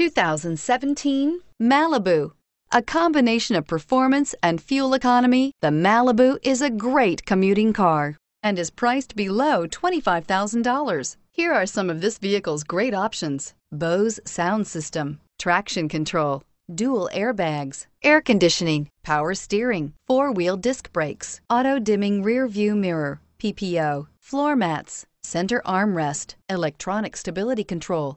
2017 Malibu. A combination of performance and fuel economy, the Malibu is a great commuting car and is priced below $25,000. Here are some of this vehicle's great options: Bose sound system, traction control, dual airbags, air conditioning, power steering, four-wheel disc brakes, auto-dimming rear-view mirror, PPO, floor mats, center armrest, electronic stability control.